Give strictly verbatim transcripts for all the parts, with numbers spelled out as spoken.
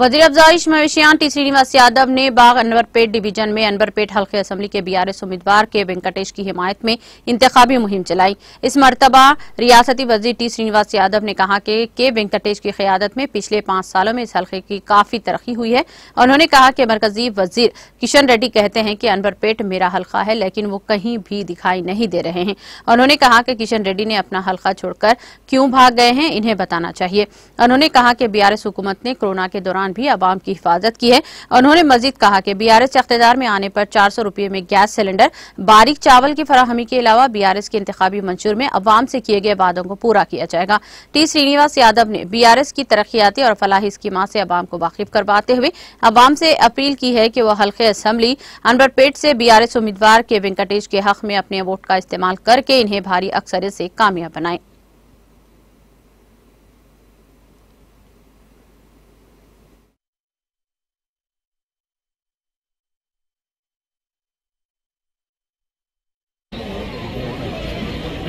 वजीर अफजाइश मवेशियां टी श्रीनिवास यादव ने बाग अनवरपेट डिवीजन में अनवरपेट हल्के असम्बली के बीआरएस उम्मीदवार के वेंकटेश की हिमायत में इंतखाबी मुहिम चलाई। इस मरतबा रियासती वजीर टी श्रीनिवास यादव ने कहा कि के वेंकटेश की क़यादत में पिछले पांच सालों में इस हल्के की काफी तरक्की हुई है। उन्होंने कहा कि मरकजी वजीर किशन रेड्डी कहते हैं कि अनवरपेट मेरा हल्का है, लेकिन वो कहीं भी दिखाई नहीं दे रहे हैं। उन्होंने कहा कि किशन रेड्डी ने अपना हल्का छोड़कर क्यों भाग गए हैं, इन्हें बताना चाहिए। उन्होंने कहा कि बीआरएस हुकूमत ने कोरोना के दौरान भी आवाम की हिफाजत की है। उन्होंने मजीद कहा कि बीआरएस इख्तियार में आने पर चार सौ रुपये में गैस सिलेंडर, बारीक चावल की फराहमी के अलावा बीआरएस के इंतखाबी मंशूर में अवाम से किए गए वादों को पूरा किया जाएगा। टी श्रीनिवास यादव ने बीआरएस की तरक्याती और फलाही स्कीमा से अवाम को वाकिफ करवाते हुए अवाम से अपील की है कि वह हल्के असम्बली अनवरपेट से बीआरएस उम्मीदवार के वेंकटेश के हक में अपने वोट का इस्तेमाल करके इन्हें भारी अक्सरियत से कामयाब बनाएं।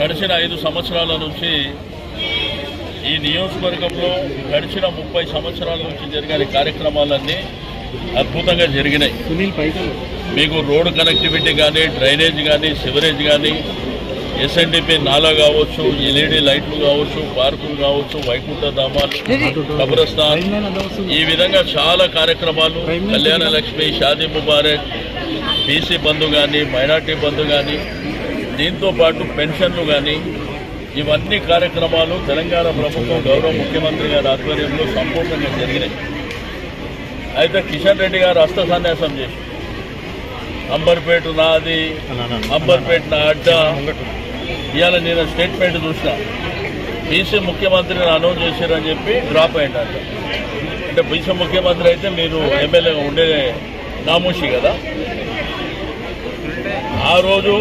గడిచిన ఐదు సంవత్సరాల నుంచి ఈ నియోజకవర్గంలో గడిచిన ముప్పై సంవత్సరాల నుంచి జరిగిన కార్యక్రమాలన్నీ అద్భుతంగా జరిగినాయి। మీకు రోడ్ కనెక్టివిటీ కానీ, డ్రైనేజ్ కానీ, సివరేజ్ కానీ, ఎస్ఎన్డిపి నాలా కావచ్చు, ఎల్ఈడి లైట్లు కావచ్చు, పార్కులు కావచ్చు, వైకుంఠ ధామాలు, కబ్రస్థాన్, ఈ విధంగా చాలా కార్యక్రమాలు, కళ్యాణ లక్ష్మి, షాదీ ముబారక్, బీసీ బంధు కానీ, మైనార్టీ బంధు కానీ, దీంతో పాటు పెన్షన్లు కానీ, ఇవన్నీ కార్యక్రమాలు తెలంగాణ ప్రభుత్వం గౌరవ ముఖ్యమంత్రి గారి ఆధ్వర్యంలో సంపూర్ణంగా జరిగినాయి। అయితే కిషన్ రెడ్డి గారు హస్త సన్యాసం చేసి అంబర్పేట నాది, అంబర్పేట నా అడ్డ, ఇవాళ నేను స్టేట్మెంట్ చూసినా బీసీ ముఖ్యమంత్రిని అనౌన్స్ చేశారని చెప్పి డ్రాప్ అయ్యాడు। అంటే బీసీ ముఖ్యమంత్రి అయితే మీరు ఎమ్మెల్యేగా ఉండే నామూషి కదా। ఆ రోజు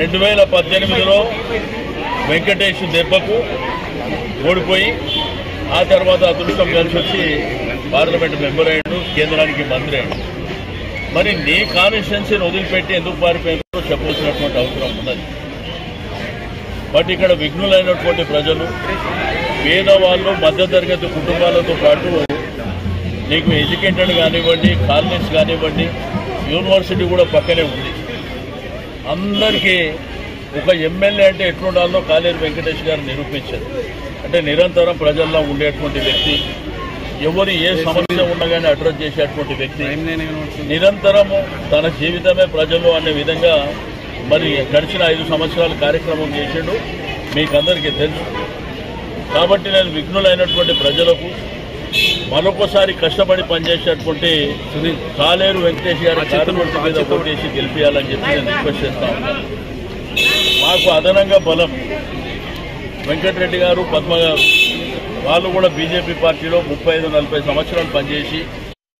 రెండు వేల పద్దెనిమిదిలో వెంకటేష్ దెబ్బకు ఓడిపోయి ఆ తర్వాత అదృష్టం కలిసి వచ్చి పార్లమెంట్ మెంబర్ అయ్యాడు, కేంద్రానికి మంత్రి అయ్యాడు। మరి నీ కాన్స్టిట్యున్సీని వదిలిపెట్టి ఎందుకు పారిపోయిందో చెప్పాల్సినటువంటి అవసరం ఉన్నది। బట్ ఇక్కడ విఘ్నులైనటువంటి ప్రజలు, పేదవాళ్ళు, మధ్యతరగతి కుటుంబాలతో పాటు నీకు ఎడ్యుకేటెడ్ కానివ్వండి, కాలనీస్ కానివ్వండి, యూనివర్సిటీ కూడా పక్కనే ఉంది। అందరికీ ఒక ఎమ్మెల్యే అంటే ఎట్లుండాలో కాలేరు వెంకటేష్ గారు నిరూపించారు। అంటే నిరంతరం ప్రజల్లో ఉండేటువంటి వ్యక్తి, ఎవరు ఏ సమస్య ఉన్నా కానీ అడ్రస్ చేసేటువంటి వ్యక్తి, నిరంతరము తన జీవితమే ప్రజలు అనే విధంగా మరి గడిచిన ఐదు సంవత్సరాల కార్యక్రమం చేశాడు, మీకందరికీ తెలుసు। కాబట్టి నేను విఘ్నులైనటువంటి ప్రజలకు మరొకసారి కష్టపడి పనిచేసేటువంటి కాలేరు వెంకటేష్ గారి కార్యవర్గం మీద పోటీ చేసి గెలిపించాలని చెప్పి నేను రిక్వెస్ట్ చేస్తా ఉన్నాను। మాకు అదనంగా బలం వెంకటరెడ్డి గారు, పద్మ గారు, వాళ్ళు కూడా బీజేపీ పార్టీలో ముప్పై ఐదు నలభై సంవత్సరాలు పనిచేసి